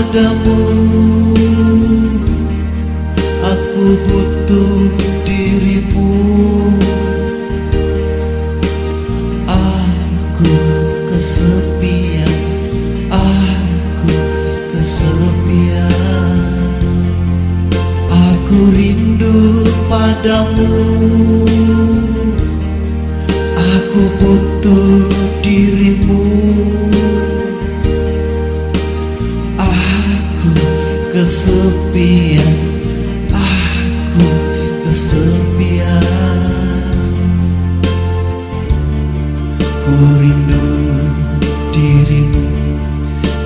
padamu. Aku butuh dirimu, aku kesepian, aku kesepian. Aku rindu padamu, aku butuh dirimu, aku kesepian, aku kesepian. Ku rindu dirimu,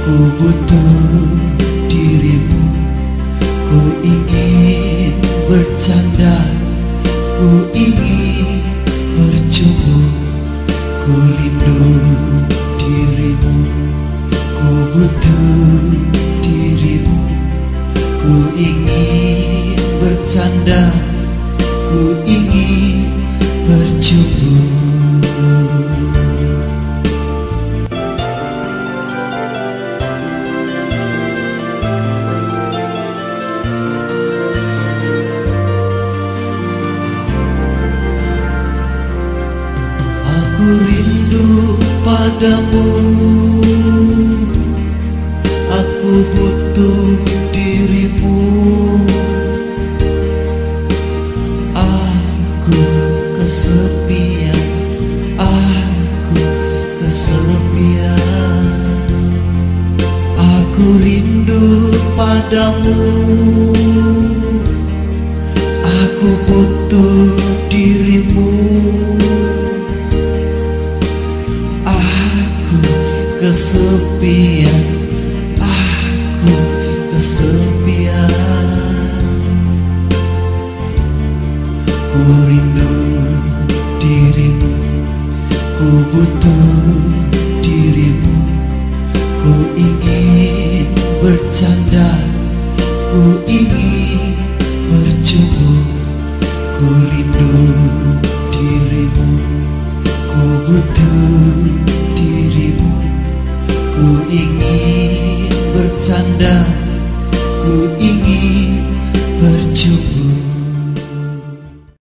ku butuh dirimu, ku ingin bercanda, ku ingin berjumpa. Ku rindu dirimu, ku butuh dirimu, ku ingin bercanda, ku ingin berjumpa. Aku rindu padamu, aku butuh dirimu, aku kesepian, aku kesepian. Aku rindu padamu, aku butuh dirimu, kesepian, aku kesepian. Ku rindu dirimu, ku butuh dirimu, ku ingin bercanda, ku ingin berjumpa. Ku rindu dirimu, ku butuh